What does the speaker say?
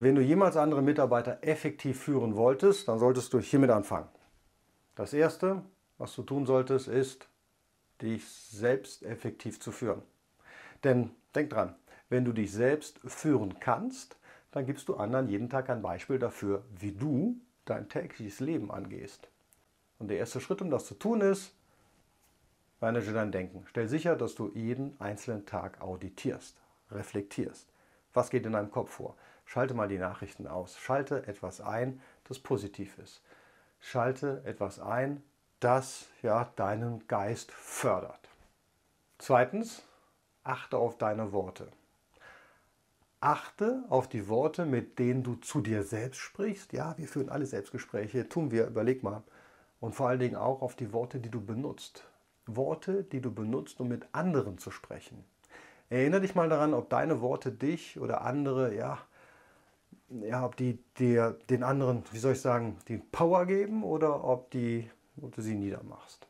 Wenn du jemals andere Mitarbeiter effektiv führen wolltest, dann solltest du hiermit anfangen. Das Erste, was du tun solltest, ist, dich selbst effektiv zu führen. Denn denk dran, wenn du dich selbst führen kannst, dann gibst du anderen jeden Tag ein Beispiel dafür, wie du dein tägliches Leben angehst. Und der erste Schritt, um das zu tun, ist, manage dein Denken. Stell sicher, dass du jeden einzelnen Tag auditierst, reflektierst. Was geht in deinem Kopf vor? Schalte mal die Nachrichten aus. Schalte etwas ein, das positiv ist. Schalte etwas ein, das ja deinen Geist fördert. Zweitens, achte auf deine Worte. Achte auf die Worte, mit denen du zu dir selbst sprichst. Ja, wir führen alle Selbstgespräche, tun wir, überleg mal. Und vor allen Dingen auch auf die Worte, die du benutzt. Worte, die du benutzt, um mit anderen zu sprechen. Erinnere dich mal daran, ob deine Worte dich oder andere, ob die dir den anderen, wie soll ich sagen, die Power geben oder ob du sie niedermachst.